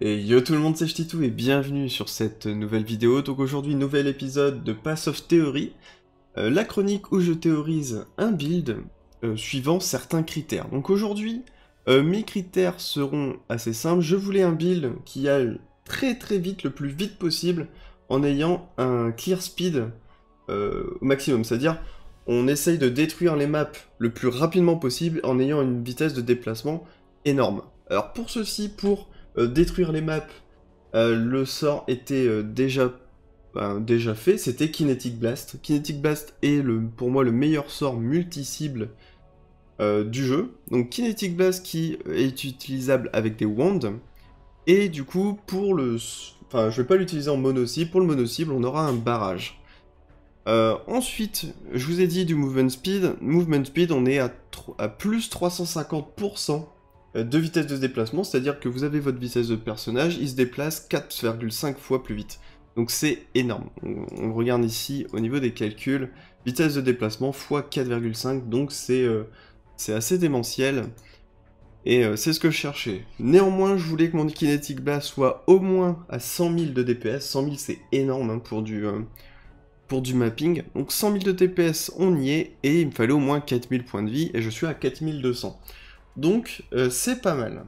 Et yo tout le monde, c'est Ch'titou et bienvenue sur cette nouvelle vidéo. Donc aujourd'hui, nouvel épisode de Path of Theory, la chronique où je théorise un build suivant certains critères. Donc aujourd'hui, mes critères seront assez simples. Je voulais un build qui aille très vite, le plus vite possible, en ayant un clear speed au maximum, c'est-à-dire on essaye de détruire les maps le plus rapidement possible en ayant une vitesse de déplacement énorme. Alors pour ceci, pour détruire les maps, le sort était déjà fait, c'était Kinetic Blast. Kinetic Blast est pour moi le meilleur sort multi-cible du jeu. Donc Kinetic Blast qui est utilisable avec des Wands, et du coup pour le... Enfin, je vais pas l'utiliser en mono-cible, pour le mono-cible on aura un barrage. Ensuite, je vous ai dit du movement speed. Movement speed, on est à plus 350% de vitesse de déplacement, c'est-à-dire que vous avez votre vitesse de personnage, il se déplace 4,5 fois plus vite. Donc c'est énorme. On regarde ici au niveau des calculs, vitesse de déplacement x 4,5, donc c'est assez démentiel. Et c'est ce que je cherchais. Néanmoins, je voulais que mon Kinetic Blast soit au moins à 100 000 de DPS. 100 000, c'est énorme hein, pour du mapping. Donc 100 000 de DPS, on y est, et il me fallait au moins 4000 points de vie, et je suis à 4200. Donc c'est pas mal.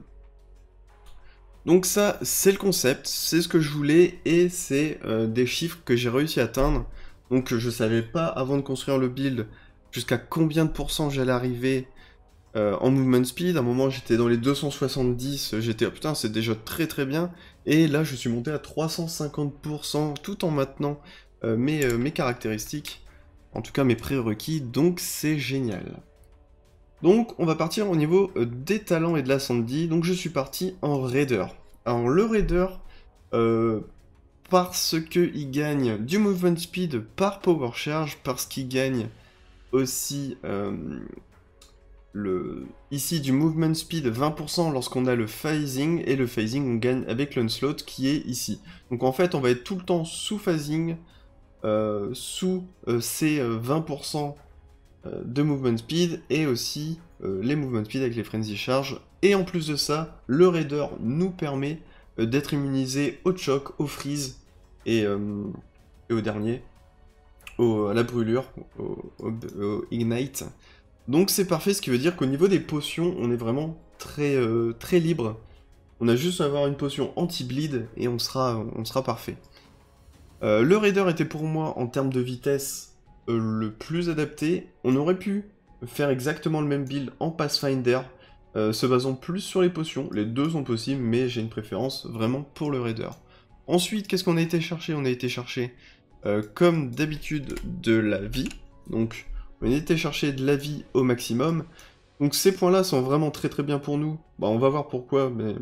Donc ça, c'est le concept, c'est ce que je voulais, et c'est des chiffres que j'ai réussi à atteindre. Donc je savais pas, avant de construire le build, jusqu'à combien de pourcents j'allais arriver en movement speed. À un moment j'étais dans les 270, j'étais, oh putain c'est déjà très bien, et là je suis monté à 350% tout en maintenant mes caractéristiques, en tout cas mes prérequis, donc c'est génial. Donc on va partir au niveau des talents et de l'Ascendi. Donc je suis parti en Raider. Alors le Raider, parce qu'il gagne du movement speed par power charge, parce qu'il gagne aussi ici du movement speed 20% lorsqu'on a le phasing, et le phasing on gagne avec l'unslot qui est ici. Donc en fait on va être tout le temps sous phasing, sous ces 20% de movement speed, et aussi les movement speed avec les frenzy charge. Et en plus de ça, le raider nous permet d'être immunisé au choc, au freeze et au dernier, à la brûlure, au ignite. Donc c'est parfait, ce qui veut dire qu'au niveau des potions, on est vraiment très libre. On a juste à avoir une potion anti-bleed et on sera parfait. Le raider était pour moi, en termes de vitesse, le plus adapté. On aurait pu faire exactement le même build en Pathfinder, se basant plus sur les potions. Les deux sont possibles, mais j'ai une préférence vraiment pour le Raider. Ensuite, qu'est-ce qu'on a été chercher? On a été chercher, comme d'habitude, de la vie. Donc, on a été chercher de la vie au maximum. Donc, ces points-là sont vraiment très bien pour nous. Bah, on va voir pourquoi, mais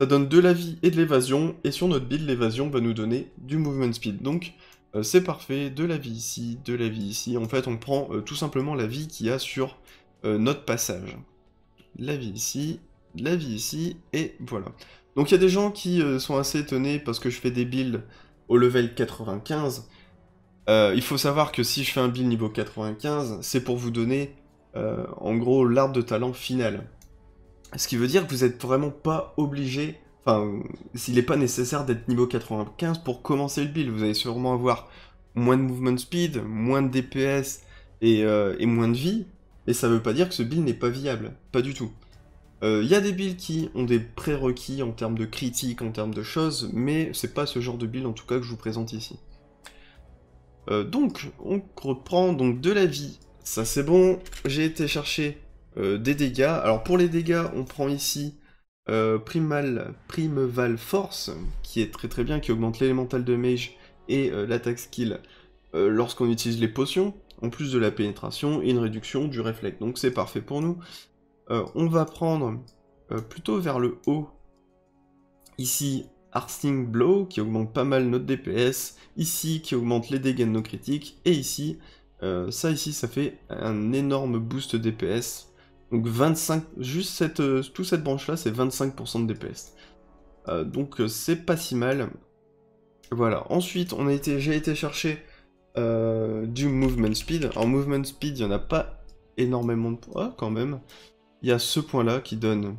ça donne de la vie et de l'évasion. Et sur notre build, l'évasion va nous donner du movement speed. Donc, c'est parfait, de la vie ici, de la vie ici. En fait, on prend tout simplement la vie qu'il y a sur notre passage. La vie ici, et voilà. Donc il y a des gens qui sont assez étonnés parce que je fais des builds au level 95. Il faut savoir que si je fais un build niveau 95, c'est pour vous donner, en gros, l'arbre de talent final. Ce qui veut dire que vous n'êtes vraiment pas obligé... Enfin, il n'est pas nécessaire d'être niveau 95 pour commencer le build. Vous allez sûrement avoir moins de movement speed, moins de DPS et moins de vie. Et ça ne veut pas dire que ce build n'est pas viable, pas du tout. Y a des builds qui ont des prérequis en termes de critiques, en termes de choses, mais c'est pas ce genre de build en tout cas que je vous présente ici. Donc, on reprend donc de la vie. Ça c'est bon, j'ai été chercher des dégâts. Alors pour les dégâts, on prend ici... Primeval Force, qui est très bien, qui augmente l'élémental de mage et l'attaque skill lorsqu'on utilise les potions, en plus de la pénétration et une réduction du réflexe, donc c'est parfait pour nous. On va prendre plutôt vers le haut, ici Harsting Blow, qui augmente pas mal notre DPS, ici qui augmente les dégâts de nos critiques, et ici, ça fait un énorme boost DPS. Donc 25, juste toute cette branche-là, c'est 25% de DPS. Donc c'est pas si mal. Voilà, ensuite j'ai été chercher du Movement Speed. En Movement Speed, il n'y en a pas énormément de points, quand même. Il y a ce point-là qui donne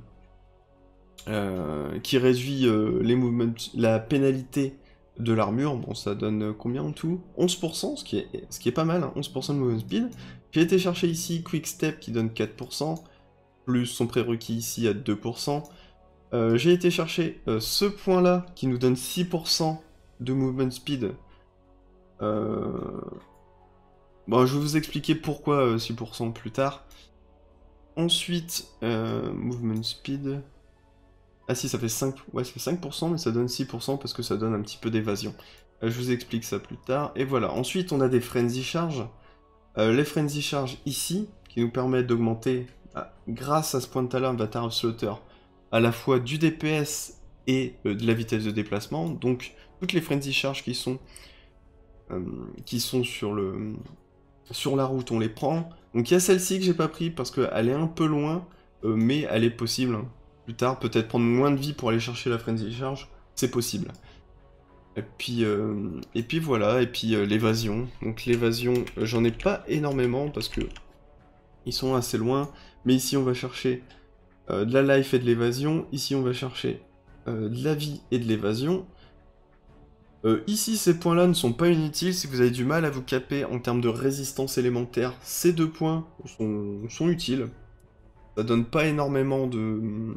qui réduit les mouvements, la pénalité de l'armure. Bon, ça donne combien en tout? 11%, ce qui est pas mal, hein, 11% de movement speed. J'ai été chercher ici Quick Step qui donne 4%, plus son prérequis ici à 2%. J'ai été chercher ce point-là qui nous donne 6% de movement speed. Bon, je vais vous expliquer pourquoi 6% plus tard. Ensuite, movement speed... Ah si, ça fait 5%, ouais, ça fait 5%, mais ça donne 6% parce que ça donne un petit peu d'évasion. Je vous explique ça plus tard. Et voilà, ensuite on a des Frenzy Charge. Les Frenzy Charge ici, qui nous permettent d'augmenter, grâce à ce point de talent Avatar of Slaughter, à la fois du DPS et de la vitesse de déplacement. Donc, toutes les Frenzy Charge qui sont sur la route, on les prend. Donc il y a celle-ci que j'ai pas pris parce qu'elle est un peu loin, mais elle est possible. Hein. Plus tard, peut-être prendre moins de vie pour aller chercher la Frenzy Charge, c'est possible. Et puis voilà, et puis l'évasion. Donc l'évasion, j'en ai pas énormément parce que ils sont assez loin. Mais ici on va chercher de la life et de l'évasion. Ici on va chercher de la vie et de l'évasion. Ici ces points là ne sont pas inutiles. Si vous avez du mal à vous caper en termes de résistance élémentaire, ces deux points sont utiles. Ça donne pas énormément de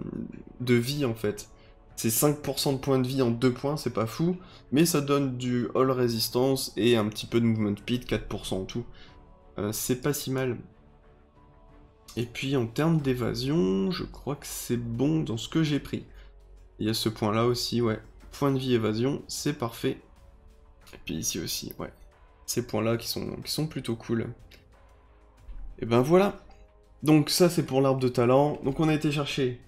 vie en fait. C'est 5% de points de vie en 2 points, c'est pas fou. Mais ça donne du all résistance et un petit peu de movement speed, 4% en tout. C'est pas si mal. Et puis en termes d'évasion, je crois que c'est bon dans ce que j'ai pris. Il y a ce point là aussi, ouais. Point de vie évasion, c'est parfait. Et puis ici aussi, ouais. Ces points là qui sont plutôt cool. Et ben voilà. Donc ça c'est pour l'arbre de talent. Donc on a été chercher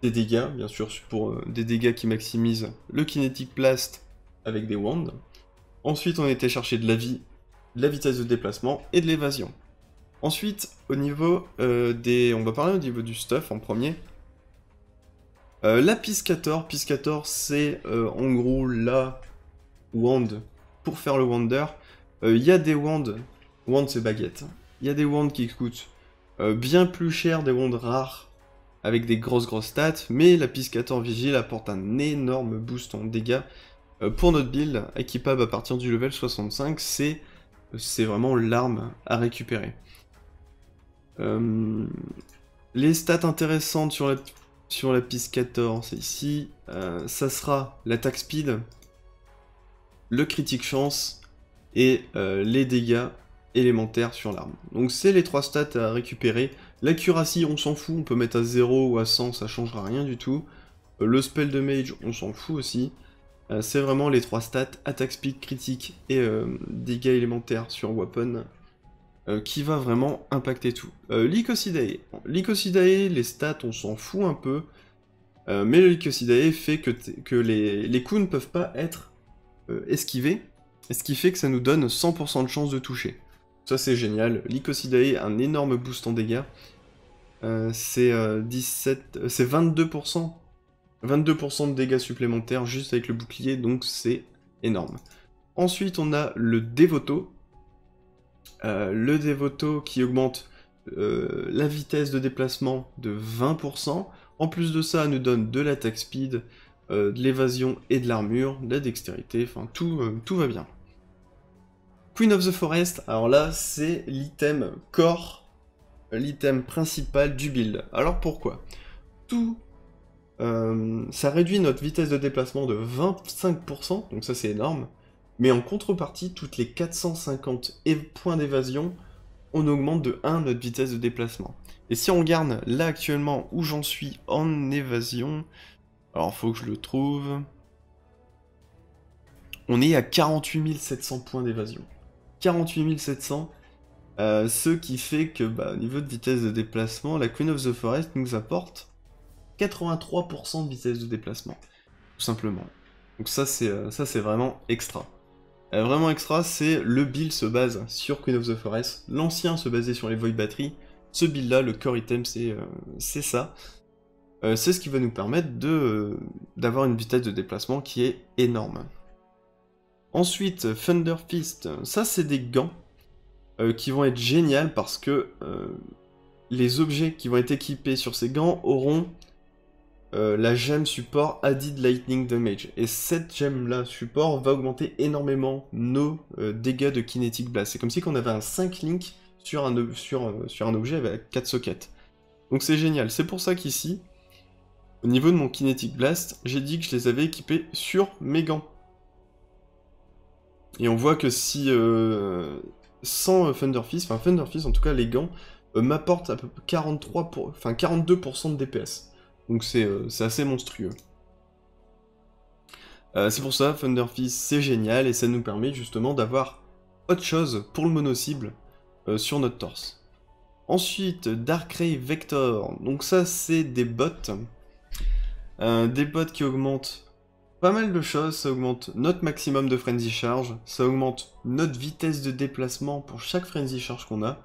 des dégâts, bien sûr, pour des dégâts qui maximisent le Kinetic Blast avec des Wands. Ensuite on a été chercher de la vie, de la vitesse de déplacement et de l'évasion. Ensuite au niveau on va parler au niveau du stuff en premier. La Piscator c'est en gros la Wand pour faire le Wander. Il y a des Wands c'est baguette. Il y a des Wands qui coûtent bien plus cher, des Wands rares avec des grosses stats, mais la Piscator Vigile apporte un énorme boost en dégâts pour notre build équipable à partir du level 65, c'est vraiment l'arme à récupérer. Les stats intéressantes sur la Piscator, c'est ici, ça sera l'attaque speed, le critique chance et les dégâts élémentaire sur l'arme. Donc c'est les 3 stats à récupérer. L'accuracy on s'en fout, on peut mettre à 0 ou à 100, ça changera rien du tout. Le spell de mage on s'en fout aussi. C'est vraiment les 3 stats, attaque speed, critique et dégâts élémentaires sur weapon qui va vraiment impacter tout. Lycosidae, les stats on s'en fout un peu, mais le Lycosidae fait que les coups ne peuvent pas être esquivés, ce qui fait que ça nous donne 100% de chance de toucher. Ça c'est génial, Lycosidae a un énorme boost en dégâts, c'est 22% de dégâts supplémentaires juste avec le bouclier, donc c'est énorme. Ensuite on a le Devoto, qui augmente la vitesse de déplacement de 20%, en plus de ça elle nous donne de l'attaque speed, de l'évasion et de l'armure, de la dextérité, enfin tout va bien. Queen of the Forest, alors là c'est l'item core, l'item principal du build. Alors pourquoi? Ça réduit notre vitesse de déplacement de 25%, donc ça c'est énorme, mais en contrepartie, toutes les 450 points d'évasion, on augmente de 1 notre vitesse de déplacement. Et si on regarde là actuellement où j'en suis en évasion, alors faut que je le trouve. On est à 48 700 points d'évasion. 48 700, ce qui fait que au niveau de vitesse de déplacement, la Queen of the Forest nous apporte 83% de vitesse de déplacement, tout simplement. Donc ça c'est vraiment extra. Vraiment extra, c'est le build se base sur Queen of the Forest, l'ancien se basait sur les Void Batteries, ce build là, le core item c'est ça. C'est ce qui va nous permettre d'avoir une vitesse de déplacement qui est énorme. Ensuite, Thunder Fist, ça c'est des gants qui vont être géniaux parce que les objets qui vont être équipés sur ces gants auront la gemme support Added Lightning Damage. Et cette gemme-là, support, va augmenter énormément nos dégâts de Kinetic Blast. C'est comme si on avait un 5 link sur un objet avec 4 sockets. Donc c'est génial. C'est pour ça qu'ici, au niveau de mon Kinetic Blast, j'ai dit que je les avais équipés sur mes gants. Et on voit que si, sans Thunder Fist, enfin Thunder Fist en tout cas, les gants m'apportent à peu près 42% de DPS. Donc c'est assez monstrueux. C'est pour ça, Thunder Fist, c'est génial, et ça nous permet justement d'avoir autre chose pour le mono-cible sur notre torse. Ensuite, Dark Ray Vector. Donc ça, c'est des bots. Des bots qui augmentent pas mal de choses. Ça augmente notre maximum de Frenzy Charge, ça augmente notre vitesse de déplacement pour chaque Frenzy Charge qu'on a,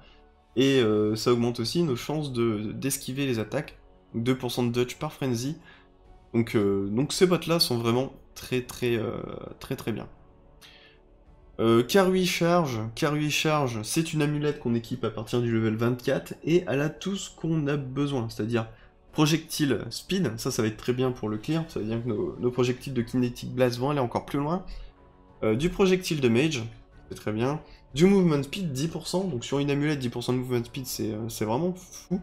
et ça augmente aussi nos chances d'esquiver les attaques. 2% de dodge par Frenzy. Donc ces bots-là sont vraiment très bien. Karui Charge. Karui Charge, c'est une amulette qu'on équipe à partir du level 24, et elle a tout ce qu'on a besoin, c'est-à-dire projectile speed, ça va être très bien pour le clear, ça veut dire que nos projectiles de Kinetic Blast vont aller encore plus loin. Du projectile de mage, c'est très bien. Du movement speed, 10%, donc sur une amulette, 10% de movement speed, c'est vraiment fou.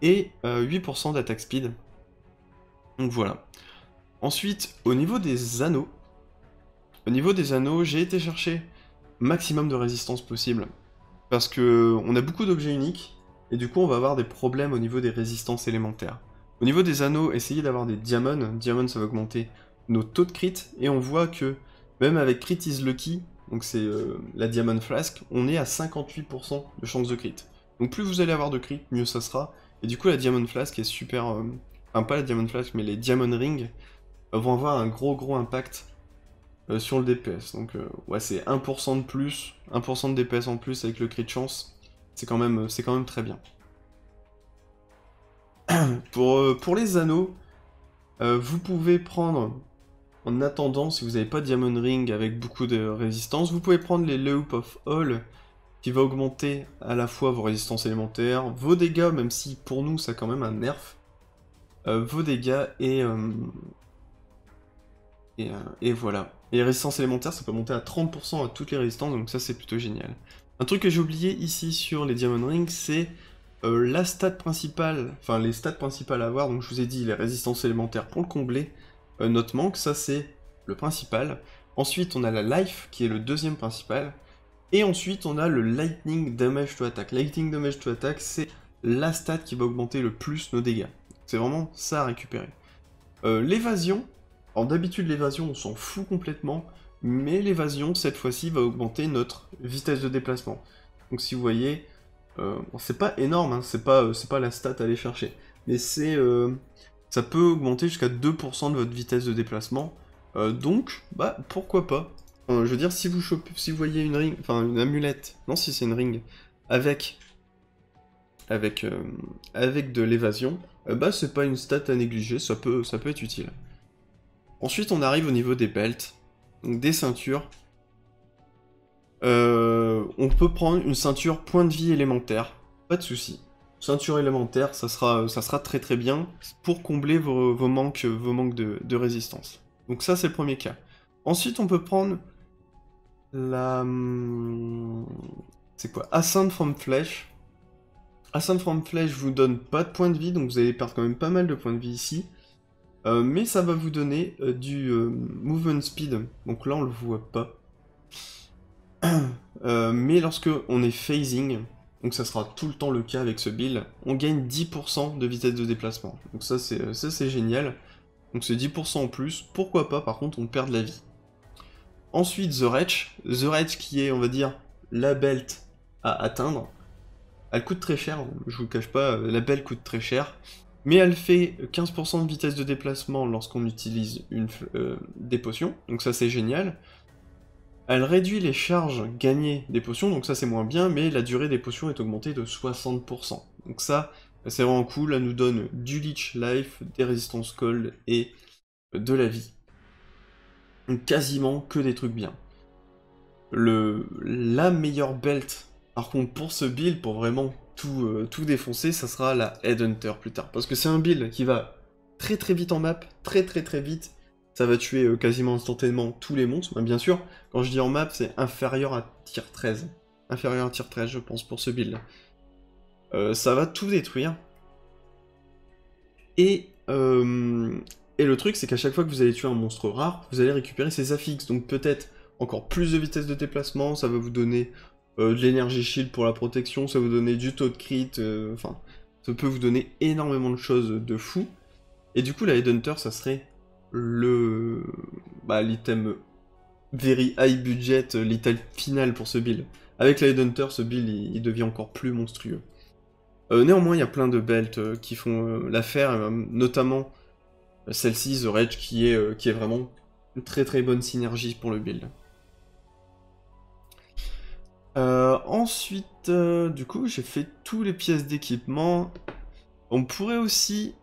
Et 8% d'attaque speed. Donc voilà. Ensuite, au niveau des anneaux, j'ai été chercher maximum de résistance possible, parce que on a beaucoup d'objets uniques, et du coup on va avoir des problèmes au niveau des résistances élémentaires. Au niveau des anneaux, essayez d'avoir des diamants. Diamants, ça va augmenter nos taux de crit, et on voit que même avec Crit is Lucky, donc c'est la Diamond Flask, on est à 58% de chance de crit. Donc plus vous allez avoir de crit, mieux ça sera, et du coup la Diamond Flask est super... enfin pas la Diamond Flask, mais les Diamond Ring vont avoir un gros impact sur le DPS. Donc ouais, c'est 1% de plus, 1% de DPS en plus avec le crit chance. C'est quand même, très bien. Pour les anneaux, vous pouvez prendre, en attendant, si vous n'avez pas de Diamond Ring avec beaucoup de résistance, vous pouvez prendre les Loop of All, qui va augmenter à la fois vos résistances élémentaires, vos dégâts, même si pour nous ça a quand même un nerf, vos dégâts et voilà. Et les résistances élémentaires, ça peut monter à 30% à toutes les résistances, donc ça c'est plutôt génial. Un truc que j'ai oublié ici sur les Diamond Rings, c'est la stat principale, enfin les stats principales à avoir. Donc je vous ai dit les résistances élémentaires pour le combler, notre manque, ça c'est le principal. Ensuite on a la life qui est le deuxième principal, et ensuite on a le Lightning Damage to Attack. Lightning Damage to Attack, c'est la stat qui va augmenter le plus nos dégâts. C'est vraiment ça à récupérer. L'évasion, alors d'habitude l'évasion on s'en fout complètement, mais l'évasion cette fois-ci va augmenter notre vitesse de déplacement. Donc si vous voyez, bon, c'est pas énorme, hein, c'est pas la stat à aller chercher, mais c'est ça peut augmenter jusqu'à 2% de votre vitesse de déplacement, donc bah pourquoi pas. Je veux dire, si vous chopez, si vous voyez une ring, enfin une amulette, non si c'est une ring, avec de l'évasion, bah c'est pas une stat à négliger, ça peut être utile. Ensuite on arrive au niveau des belts, donc des ceintures. On peut prendre une ceinture point de vie élémentaire, pas de souci. Ceinture élémentaire, ça sera très bien pour combler vos manques de résistance. Donc ça c'est le premier cas. Ensuite, on peut prendre la... c'est quoi? Ascent From Flesh. Ascent From Flesh vous donne pas de points de vie, donc vous allez perdre quand même pas mal de points de vie ici. Mais ça va vous donner du Movement Speed. Donc là, on le voit pas. Mais lorsque on est phasing, donc ça sera tout le temps le cas avec ce build, on gagne 10% de vitesse de déplacement. Donc ça, c'est génial. Donc c'est 10% en plus. Pourquoi pas, par contre, on perd de la vie. Ensuite, The Retch. The Retch qui est, on va dire, la belt à atteindre. Elle coûte très cher, je vous le cache pas, la belt coûte très cher. Mais elle fait 15% de vitesse de déplacement lorsqu'on utilise des potions. Donc ça c'est génial. Elle réduit les charges gagnées des potions, donc ça c'est moins bien, mais la durée des potions est augmentée de 60%. Donc ça, c'est vraiment cool, elle nous donne du leech life, des résistances cold et de la vie. Donc quasiment que des trucs bien. La meilleure belt, par contre, pour ce build, pour vraiment tout défoncer, ça sera la Headhunter plus tard. Parce que c'est un build qui va très vite en map, très vite. Ça va tuer quasiment instantanément tous les monstres. Mais bien sûr, quand je dis en map, c'est inférieur à tier 13. Inférieur à tier 13, je pense, pour ce build. Ça va tout détruire. Et le truc, c'est qu'à chaque fois que vous allez tuer un monstre rare, vous allez récupérer ses affixes. Donc peut-être encore plus de vitesse de déplacement, ça va vous donner de l'énergie shield pour la protection, ça va vous donner du taux de crit, enfin, ça peut vous donner énormément de choses de fou. Et du coup, la Headhunter, ça serait le l'item very high budget, l'item final pour ce build. Avec la Headhunter, ce build, il devient encore plus monstrueux. Néanmoins, il y a plein de belts qui font l'affaire, notamment celle-ci, The Rage, qui est vraiment une très bonne synergie pour le build. Ensuite, du coup, j'ai fait toutes les pièces d'équipement. On pourrait aussi,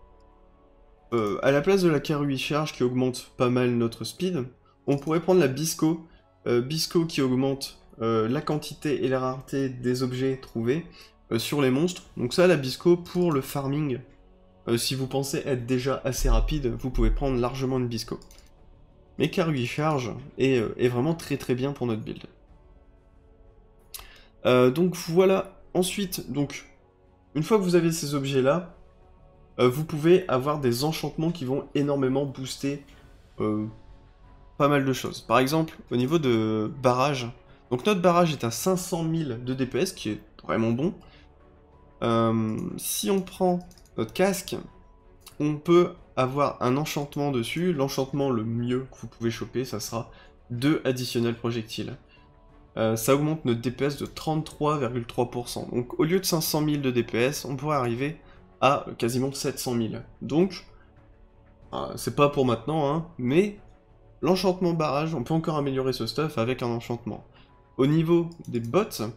à la place de la Karui Charge qui augmente pas mal notre speed, on pourrait prendre la Bisco. Bisco qui augmente la quantité et la rareté des objets trouvés sur les monstres. Donc ça, la Bisco pour le farming, si vous pensez être déjà assez rapide, vous pouvez prendre largement une Bisco. Mais Karui Charge est vraiment très bien pour notre build. Donc voilà, ensuite, donc, une fois que vous avez ces objets là, vous pouvez avoir des enchantements qui vont énormément booster pas mal de choses. Par exemple, au niveau de barrage, donc notre barrage est à 500 000 de DPS, qui est vraiment bon. Si on prend notre casque, on peut avoir un enchantement dessus. L'enchantement le mieux que vous pouvez choper, ça sera 2 additionnels projectiles. Ça augmente notre DPS de 33,3%. Donc au lieu de 500 000 de DPS, on pourrait arriver à quasiment 700 000. Donc, c'est pas pour maintenant, hein, mais l'enchantement barrage, on peut encore améliorer ce stuff avec un enchantement. Au niveau des bots, il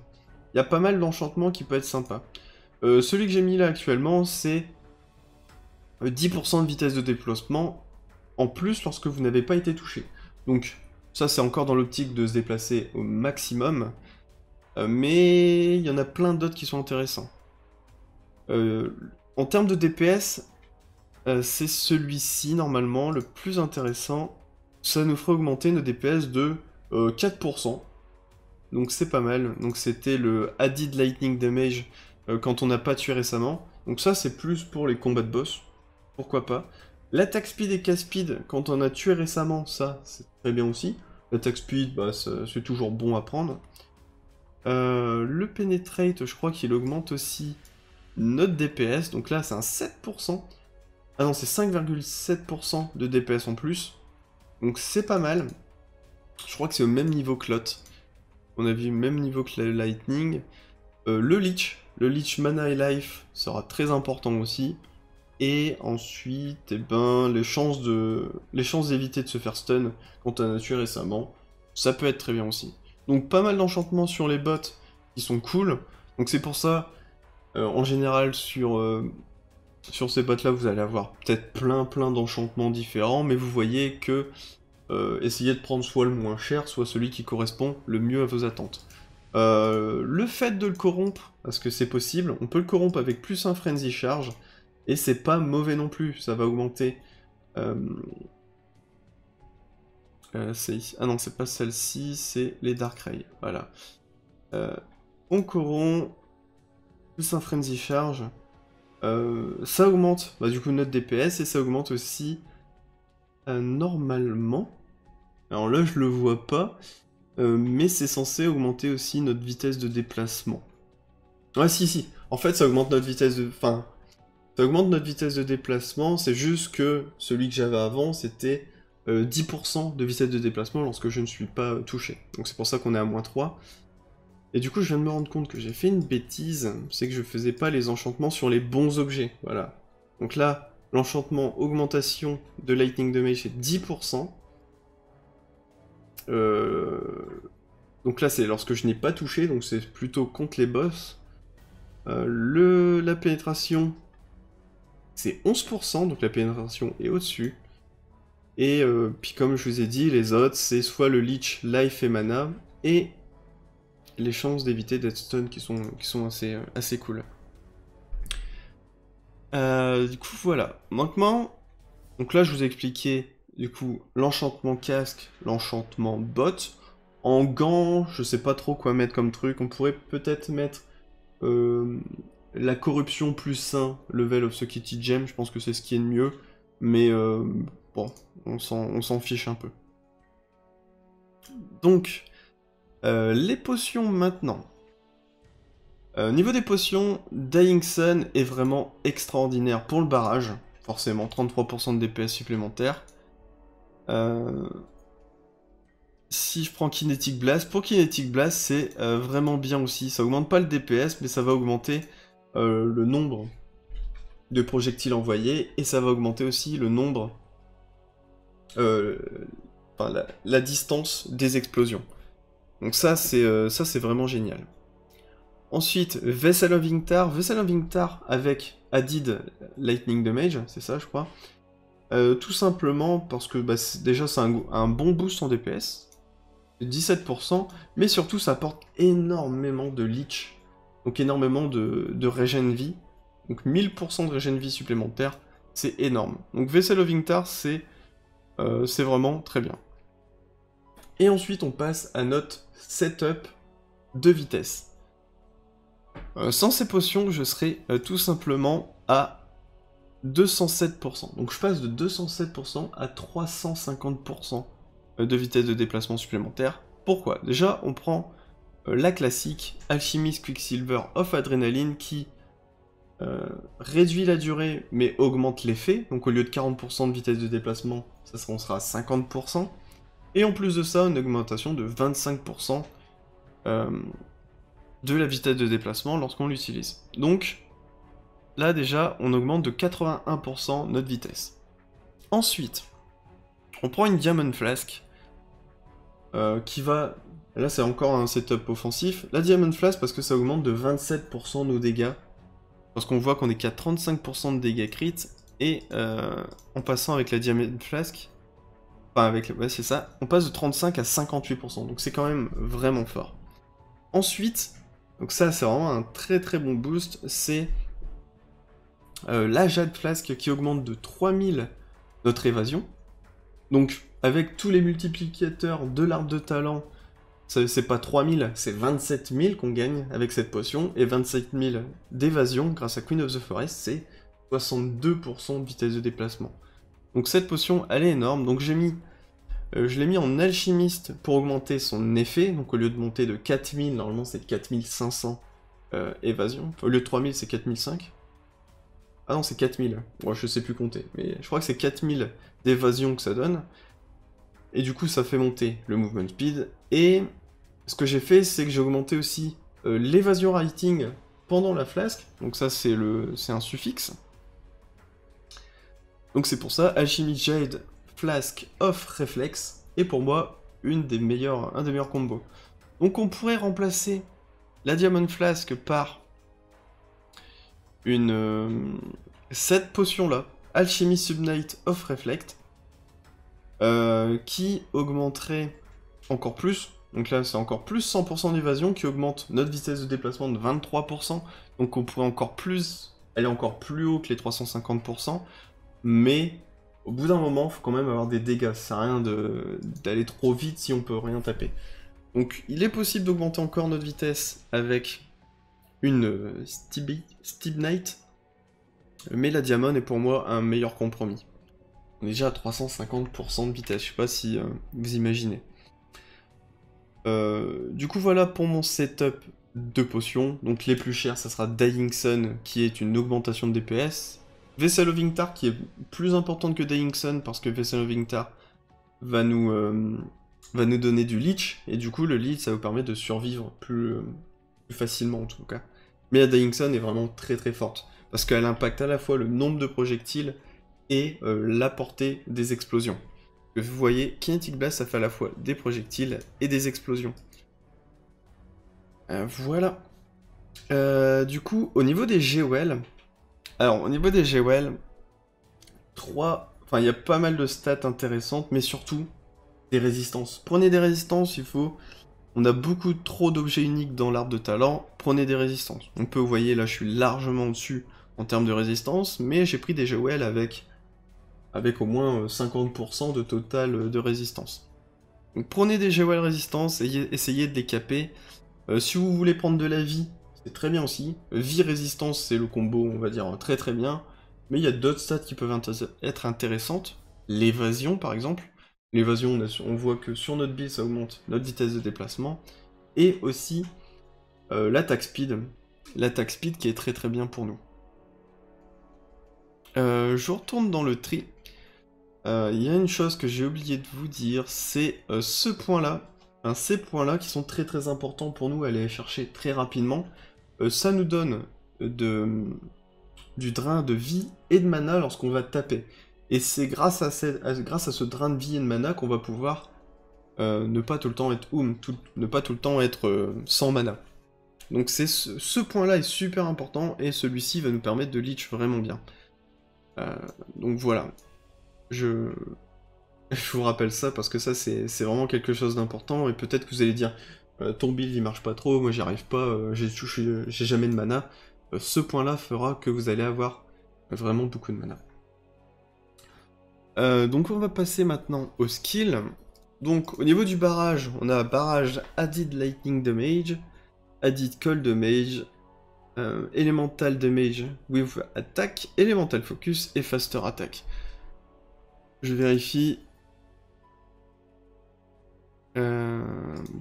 y a pas mal d'enchantements qui peut être sympa. Celui que j'ai mis là actuellement, c'est 10% de vitesse de déplacement en plus lorsque vous n'avez pas été touché. Donc, ça, c'est encore dans l'optique de se déplacer au maximum, mais il y en a plein d'autres qui sont intéressants. En termes de DPS, c'est celui-ci, normalement, le plus intéressant. Ça nous fera augmenter nos DPS de 4%, donc c'est pas mal. Donc c'était le Added Lightning Damage quand on n'a pas tué récemment. Donc ça, c'est plus pour les combats de boss, pourquoi pas. L'attaque speed et cast speed, quand on a tué récemment, ça, c'est très bien aussi. L'attaque speed, c'est toujours bon à prendre. Le pénétrate, je crois qu'il augmente aussi notre DPS. Donc là, c'est un 7%. Ah non, c'est 5,7% de DPS en plus. Donc c'est pas mal. Je crois que c'est au même niveau que l'autre. On a vu même niveau que le lightning. Le leech. Le leech mana et life sera très important aussi. Et ensuite, les chances d'éviter de se faire stun quand on a tué récemment, ça peut être très bien aussi. Donc pas mal d'enchantements sur les bots qui sont cool. Donc c'est pour ça, en général, sur ces bots-là, vous allez avoir peut-être plein d'enchantements différents, mais vous voyez que essayez de prendre soit le moins cher, soit celui qui correspond le mieux à vos attentes. Le fait de le corrompre, parce que c'est possible, on peut le corrompre avec plus un Frenzy Charge, et c'est pas mauvais non plus, ça va augmenter. Ah non, c'est pas celle-ci, c'est les Dark Ray. Voilà. On corrompt, plus un Frenzy Charge. Ça augmente du coup notre DPS et ça augmente aussi normalement. Alors là, je le vois pas, mais c'est censé augmenter aussi notre vitesse de déplacement. Ah si, en fait ça augmente notre vitesse de... Ça augmente notre vitesse de déplacement, c'est juste que celui que j'avais avant, c'était 10% de vitesse de déplacement lorsque je ne suis pas touché. Donc c'est pour ça qu'on est à moins 3. Et du coup, je viens de me rendre compte que j'ai fait une bêtise, c'est que je faisais pas les enchantements sur les bons objets, voilà. Donc là, l'enchantement augmentation de Lightning Damage, c'est 10%. Donc là, c'est lorsque je n'ai pas touché, donc c'est plutôt contre les boss. La pénétration... c'est 11%, donc la pénétration est au-dessus. Et puis comme je vous ai dit, les autres, c'est soit le leech, life et mana, et les chances d'éviter d'être stun qui sont assez cool. Du coup, voilà. Maintenant, Donc là, je vous ai expliqué, du coup, l'enchantement casque, l'enchantement bot. En gant, je sais pas trop quoi mettre comme truc. On pourrait peut-être mettre la corruption plus 1, level of Sokiti Gem. Je pense que c'est ce qui est de mieux. Mais bon, on s'en fiche un peu. Donc, les potions maintenant. Niveau des potions, Dying Sun est vraiment extraordinaire pour le barrage. Forcément, 33% de DPS supplémentaires. Si je prends Kinetic Blast, pour Kinetic Blast, c'est vraiment bien aussi. Ça augmente pas le DPS, mais ça va augmenter le nombre de projectiles envoyés. Et ça va augmenter aussi le nombre... enfin, la distance des explosions. Donc ça, c'est vraiment génial. Ensuite, Vessel of Vinktar. Vessel of Vinktar avec Added Lightning Damage, c'est ça je crois. Tout simplement parce que bah, déjà c'est un bon boost en DPS, 17%, mais surtout ça apporte énormément de leech, donc énormément de régène vie, donc 1000% de régène vie supplémentaire, c'est énorme. Donc Vessel of Vinktar, c'est vraiment très bien. Et ensuite on passe à notre setup de vitesse. Sans ces potions, je serais tout simplement à 207%. Donc je passe de 207% à 350% de vitesse de déplacement supplémentaire. Pourquoi? Déjà, on prend la classique Alchemist Quicksilver of Adrenaline qui réduit la durée mais augmente l'effet. Donc au lieu de 40% de vitesse de déplacement, ça sera, on sera à 50%. Et en plus de ça, une augmentation de 25%. De la vitesse de déplacement lorsqu'on l'utilise. Donc, là déjà, on augmente de 81% notre vitesse. Ensuite, on prend une Diamond Flask, qui va... Là, c'est encore un setup offensif. La Diamond Flask, parce que ça augmente de 27% nos dégâts, parce qu'on voit qu'on est qu'à 35% de dégâts crits, et en passant avec la Diamond Flask, enfin avec... Ouais, c'est ça, on passe de 35 à 58%, donc c'est quand même vraiment fort. Ensuite... Donc ça, c'est vraiment un très très bon boost, c'est la Jade Flask qui augmente de 3000 notre évasion. Donc avec tous les multiplicateurs de l'arbre de talent, c'est pas 3000, c'est 27 000 qu'on gagne avec cette potion, et 27 000 d'évasion grâce à Queen of the Forest, c'est 62% de vitesse de déplacement. Donc cette potion, elle est énorme, donc j'ai mis... je l'ai mis en alchimiste pour augmenter son effet, donc au lieu de monter de 4000, normalement c'est 4500 évasion, au lieu de 3000 c'est 4500. Ah non c'est 4000, bon, je sais plus compter, mais je crois que c'est 4000 d'évasion que ça donne, et du coup ça fait monter le movement speed, et ce que j'ai fait c'est que j'ai augmenté aussi l'évasion rating pendant la flasque, donc ça c'est un suffixe, donc c'est pour ça, Alchemy Jade Flask off réflexe est pour moi un des meilleurs combos. Donc on pourrait remplacer la Diamond Flask par cette potion là, Alchemy Stibnite off Reflect, qui augmenterait encore plus, donc là c'est encore plus 100% d'évasion qui augmente notre vitesse de déplacement de 23%, donc on pourrait encore plus, elle est encore plus haut que les 350%, mais... Au bout d'un moment, il faut quand même avoir des dégâts, ça sert à rien d'aller trop vite si on peut rien taper. Donc il est possible d'augmenter encore notre vitesse avec une Stibnite, mais la Diamond est pour moi un meilleur compromis. On est déjà à 350% de vitesse, je sais pas si vous imaginez. Du coup voilà pour mon setup de potions, donc les plus chères ça sera Dying Sun qui est une augmentation de DPS, Vessel of Vinktar qui est plus importante que Dying Sun parce que Vessel of Vinktar va nous donner du leech, et du coup le leech ça vous permet de survivre plus facilement en tout cas. Mais la Dying Sun est vraiment très très forte parce qu'elle impacte à la fois le nombre de projectiles et la portée des explosions. Que vous voyez, Kinetic Blast ça fait à la fois des projectiles et des explosions. Voilà. Du coup au niveau des Jewels... Alors, au niveau des Jewels, il y a pas mal de stats intéressantes, mais surtout des résistances. Prenez des résistances, on a beaucoup trop d'objets uniques dans l'arbre de talent, prenez des résistances. On peut, vous voyez, là je suis largement au-dessus en termes de résistance, mais j'ai pris des Jewels avec avec au moins 50% de total de résistance. Donc prenez des Jewel résistance, essayez de les caper. Si vous voulez prendre de la vie, c'est très bien aussi. Vie résistance, c'est le combo, on va dire, très très bien. Mais il y a d'autres stats qui peuvent être intéressantes. L'évasion, par exemple. L'évasion, on voit que sur notre build, ça augmente notre vitesse de déplacement. Et aussi l'attaque speed. L'attaque speed qui est très très bien pour nous. Je retourne dans le tri. Il y a une chose que j'ai oublié de vous dire, c'est ce point-là. Hein, ces points-là qui sont très très importants pour nous à aller chercher très rapidement. Ça nous donne du drain de vie et de mana lorsqu'on va taper. Et c'est grâce à ce drain de vie et de mana qu'on va pouvoir ne pas tout le temps être ne pas tout le temps être sans mana. Donc ce point-là est super important et celui-ci va nous permettre de leech vraiment bien. Donc voilà, je vous rappelle ça parce que ça c'est vraiment quelque chose d'important et peut-être que vous allez dire ton build il marche pas trop, moi j'y arrive pas, j'ai jamais de mana. Ce point-là fera que vous allez avoir vraiment beaucoup de mana. Donc on va passer maintenant aux skills. Donc au niveau du barrage, on a barrage Added Lightning Damage, Added Cold Damage, Elemental Damage with Attack, Elemental Focus et Faster Attack. Je vérifie.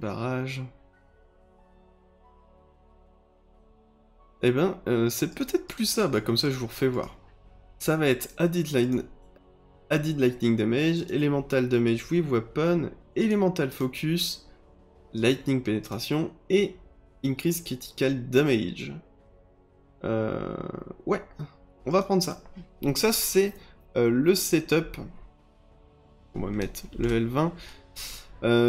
Barrage. Eh ben, c'est peut-être plus ça, bah, comme ça je vous refais voir. Ça va être Added Lightning Damage, Elemental Damage with Weapon, Elemental Focus, Lightning Pénétration et Increase Critical Damage. Ouais, on va prendre ça. Donc ça c'est le setup. On va mettre level 20.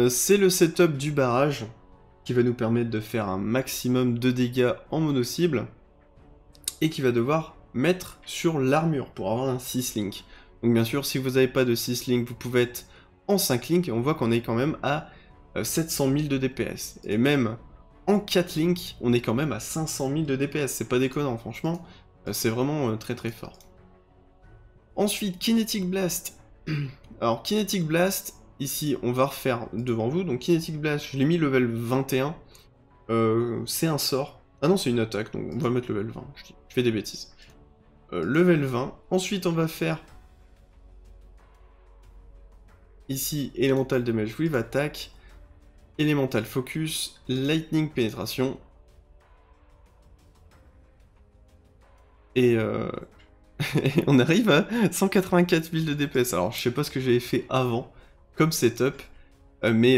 C'est le setup du barrage qui va nous permettre de faire un maximum de dégâts en mono-cible et qui va devoir mettre sur l'armure pour avoir un 6 link. Donc bien sûr, si vous n'avez pas de 6 link, vous pouvez être en 5 link et on voit qu'on est quand même à 700 000 de DPS. Et même en 4 link, on est quand même à 500 000 de DPS. C'est pas déconnant, franchement, c'est vraiment très très fort. Ensuite, Kinetic Blast. Alors, Kinetic Blast, ici, on va refaire devant vous. Donc, Kinetic Blast, je l'ai mis level 21. C'est un sort. Ah non, c'est une attaque, donc on va mettre level 20. Je fais des bêtises. Level 20. Ensuite, on va faire ici, Elemental Damage with Attack, Elemental Focus, Lightning Pénétration. Et on arrive à 184 000 de DPS. Alors, je sais pas ce que j'avais fait avant comme setup, mais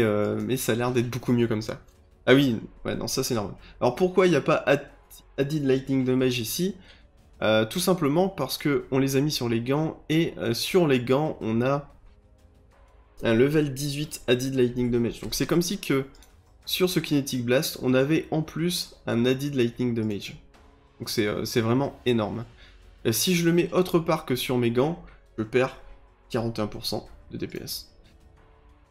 ça a l'air d'être beaucoup mieux comme ça. Ah oui, ouais, non, ça c'est normal. Alors, pourquoi il n'y a pas Added Lightning Damage ici? Tout simplement parce que on les a mis sur les gants, et sur les gants, on a un level 18 Added Lightning Damage. Donc, c'est comme si que sur ce Kinetic Blast, on avait en plus un Added Lightning Damage. Donc, c'est vraiment énorme. Et si je le mets autre part que sur mes gants, je perds 41% de DPS.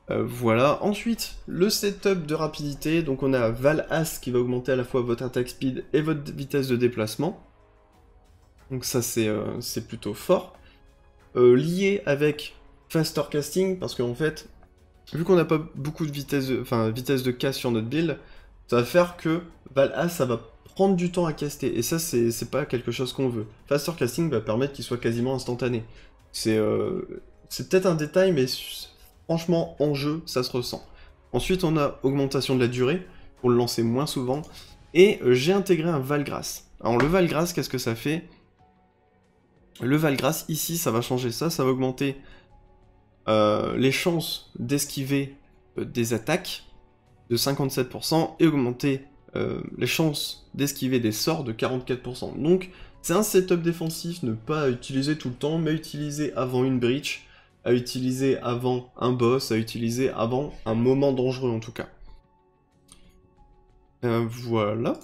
Voilà, ensuite, le setup de rapidité. Donc on a Vaal Grace qui va augmenter à la fois votre attaque speed et votre vitesse de déplacement. Donc ça c'est plutôt fort. Lié avec Faster Casting, parce qu'en fait, vu qu'on n'a pas beaucoup de vitesse de cast sur notre build, ça va faire que Vaal Grace, ça va prendre du temps à caster, et ça c'est pas quelque chose qu'on veut. Faster Casting va permettre qu'il soit quasiment instantané. C'est peut-être un détail, mais franchement en jeu ça se ressent. Ensuite on a augmentation de la durée, pour le lancer moins souvent, et j'ai intégré un Vaal Grace. Alors le Vaal Grace, qu'est-ce que ça fait? Le Vaal Grace, ici ça va changer ça va augmenter les chances d'esquiver des attaques de 57% et augmenter les chances d'esquiver des sorts de 44%. Donc c'est un setup défensif, ne pas utiliser tout le temps, mais utiliser avant une breach, à utiliser avant un boss, à utiliser avant un moment dangereux en tout cas. Voilà.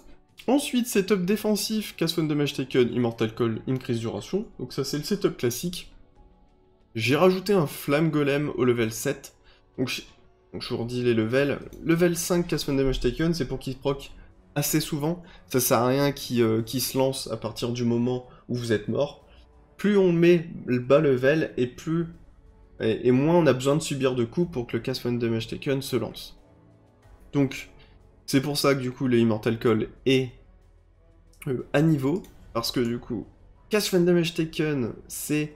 Ensuite, setup défensif, Cast One Damage Taken, Immortal Call, Increase Duration. Donc ça c'est le setup classique. J'ai rajouté un Flame Golem au level 7. Donc je vous redis les levels. Level 5, Cast One Damage Taken, c'est pour qu'il proc assez souvent. Ça sert à rien qu'il se lance à partir du moment où vous êtes mort. plus on met le bas level et plus et moins on a besoin de subir de coups pour que le cast one damage taken se lance. Donc c'est pour ça que du coup le Immortal Call est à niveau, parce que du coup cast one damage taken c'est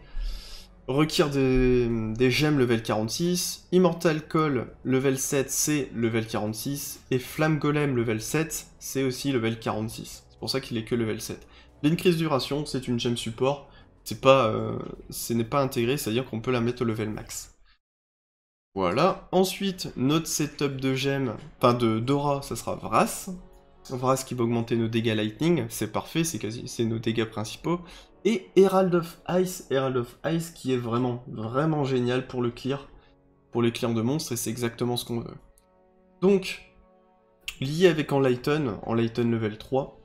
requiert des gemmes level 46, Immortal Call level 7 c'est level 46, et Flame Golem level 7 c'est aussi level 46, c'est pour ça qu'il est que level 7. L'increase duration c'est une gemme support, c'est pas, ce n'est pas intégré, c'est-à-dire qu'on peut la mettre au level max. Voilà, ensuite notre setup de gemmes, enfin d'aura, ça sera Vras. Vras qui va augmenter nos dégâts lightning, c'est parfait, c'est nos dégâts principaux. Et Herald of Ice qui est vraiment, vraiment génial pour le clear, pour les clears de monstres, et c'est exactement ce qu'on veut. Donc, lié avec Enlighten level 3,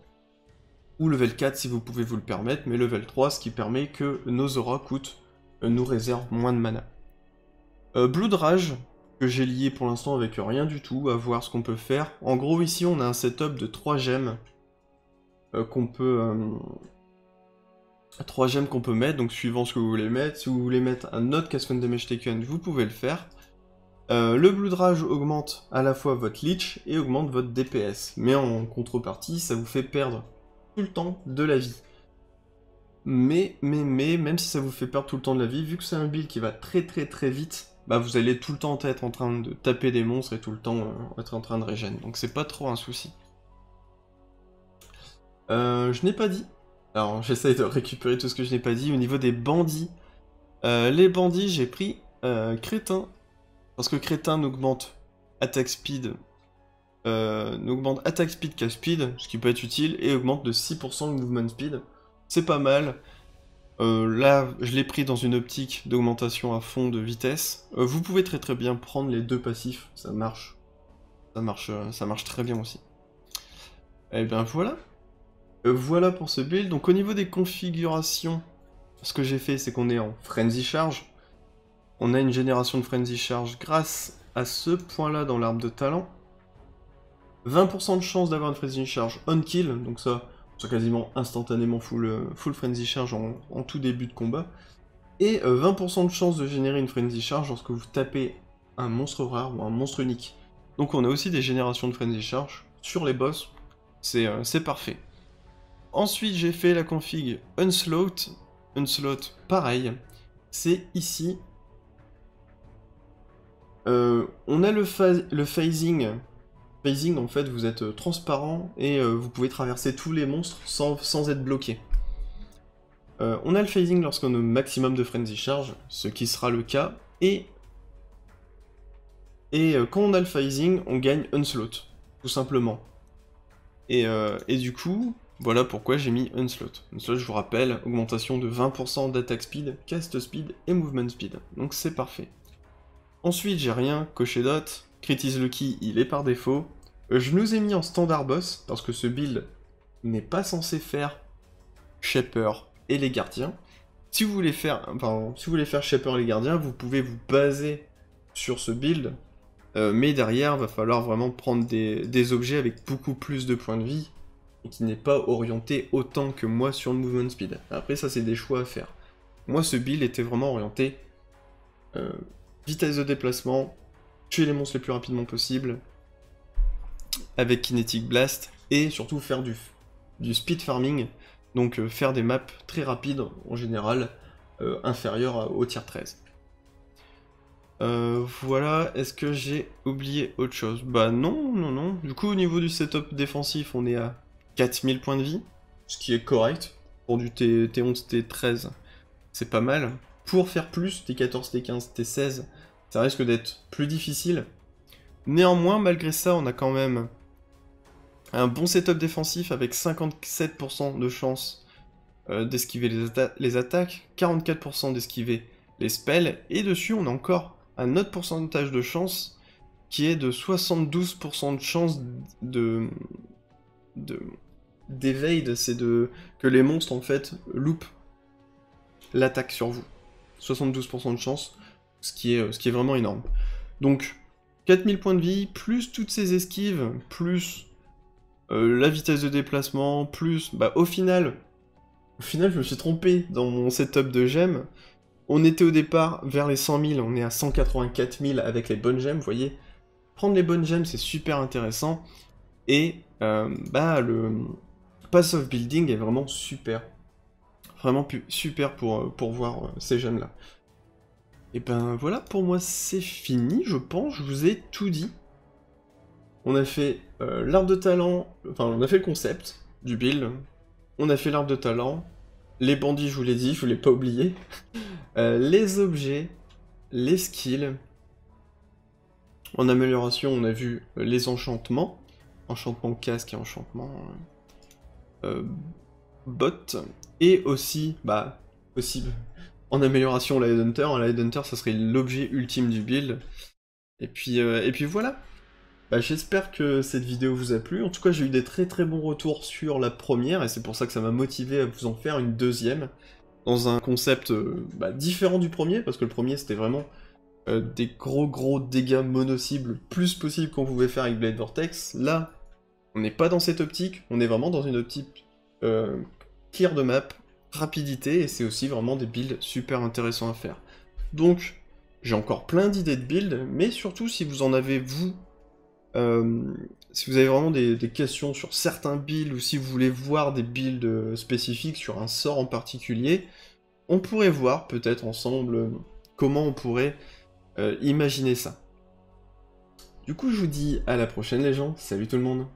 ou level 4 si vous pouvez vous le permettre, mais level 3, ce qui permet que nos auras coûtent, nous réservent moins de mana. Blood Rage, que j'ai lié pour l'instant avec rien du tout, à voir ce qu'on peut faire. En gros, ici, on a un setup de 3 gemmes qu'on peut... 3 gemmes qu'on peut mettre, donc suivant ce que vous voulez mettre. Si vous voulez mettre un autre cast one damage taken, vous pouvez le faire. Le Blood Rage augmente à la fois votre leech et augmente votre DPS, mais en contrepartie, ça vous fait perdre tout le temps de la vie. Mais, même si ça vous fait perdre tout le temps de la vie, vu que c'est un build qui va très vite, bah vous allez tout le temps être en train de taper des monstres et tout le temps être en train de régénérer, donc c'est pas trop un souci. Je n'ai pas dit... Alors j'essaye de récupérer tout ce que je n'ai pas dit. Au niveau des bandits, les bandits j'ai pris Crétin, parce que Crétin n'augmente attaque speed, qu'à speed, ce qui peut être utile, et augmente de 6% le movement speed, c'est pas mal. Là je l'ai pris dans une optique d'augmentation à fond de vitesse. Vous pouvez très bien prendre les deux passifs, ça marche très bien aussi. Et bien voilà. Voilà pour ce build. Donc au niveau des configurations, ce que j'ai fait c'est qu'on est en Frenzy Charge. On a une génération de Frenzy Charge grâce à ce point là dans l'arbre de talent. 20% de chance d'avoir une Frenzy Charge on kill, donc ça c'est quasiment instantanément full Frenzy Charge en tout début de combat. Et 20% de chance de générer une Frenzy Charge lorsque vous tapez un monstre rare ou un monstre unique. Donc on a aussi des générations de Frenzy Charge sur les boss, c'est parfait. Ensuite, j'ai fait la config Unslot. Unslot, pareil. C'est ici. On a le phasing. Phasing, en fait, vous êtes transparent et vous pouvez traverser tous les monstres sans être bloqué. On a le phasing lorsqu'on a au maximum de Frenzy Charge, ce qui sera le cas. Et quand on a le phasing, on gagne Unslot, tout simplement. Et du coup... Voilà pourquoi j'ai mis Unslot. Unslot, je vous rappelle, augmentation de 20% d'attaque speed, cast speed et movement speed. Donc c'est parfait. Ensuite, j'ai rien coché d'autre. Critise Lucky, il est par défaut. Je nous ai mis en standard boss, parce que ce build n'est pas censé faire Shaper et les gardiens. Si vous voulez faire, Shaper et les gardiens, vous pouvez vous baser sur ce build. Mais derrière, il va falloir vraiment prendre des objets avec beaucoup plus de points de vie, qui n'est pas orienté autant que moi sur le movement speed. Après ça c'est des choix à faire. Moi ce build était vraiment orienté vitesse de déplacement, tuer les monstres le plus rapidement possible, avec Kinetic Blast, et surtout faire du speed farming, donc faire des maps très rapides, en général inférieures au tier 13. Voilà, est-ce que j'ai oublié autre chose? Bah non. Du coup au niveau du setup défensif on est à 4000 points de vie, ce qui est correct, pour du T11, T13, c'est pas mal. Pour faire plus, T14, T15, T16, ça risque d'être plus difficile. Néanmoins, malgré ça, on a quand même un bon setup défensif avec 57% de chance d'esquiver les attaques, 44% d'esquiver les spells, et dessus on a encore un autre pourcentage de chance qui est de 72% de chance d'évade, c'est que les monstres en fait loupent l'attaque sur vous. 72% de chance, ce qui est vraiment énorme. Donc 4000 points de vie, plus toutes ces esquives, plus la vitesse de déplacement, plus au final Au final, je me suis trompé dans mon setup de gemmes. On était au départ vers les 100 000, on est à 184 000 avec les bonnes gemmes, vous voyez. Prendre les bonnes gemmes, c'est super intéressant. Et le Path of Building est vraiment super. Vraiment super pour voir ces gemmes-là. Et ben voilà, pour moi c'est fini, je pense, je vous ai tout dit. On a fait l'arbre de talent, enfin on a fait le concept du build, on a fait l'arbre de talent, les bandits je vous l'ai dit, je ne l'ai pas oublié, les objets, les skills, en amélioration on a vu les enchantements, enchantement casque et enchantement bot, et aussi, possible, en amélioration la Headhunter, la Headhunter ça serait l'objet ultime du build, et puis voilà. J'espère que cette vidéo vous a plu, en tout cas j'ai eu des très bons retours sur la première et c'est pour ça que ça m'a motivé à vous en faire une deuxième dans un concept différent du premier, parce que le premier c'était vraiment des gros dégâts mono-cibles plus possible qu'on pouvait faire avec Blade Vortex. Là on n'est pas dans cette optique, on est vraiment dans une optique clear de map, rapidité, et c'est aussi vraiment des builds super intéressants à faire. Donc j'ai encore plein d'idées de builds, mais surtout si vous en avez vous, si vous avez vraiment des questions sur certains builds, ou si vous voulez voir des builds spécifiques sur un sort en particulier, on pourrait voir peut-être ensemble comment on pourrait imaginer ça. Du coup je vous dis à la prochaine les gens, salut tout le monde.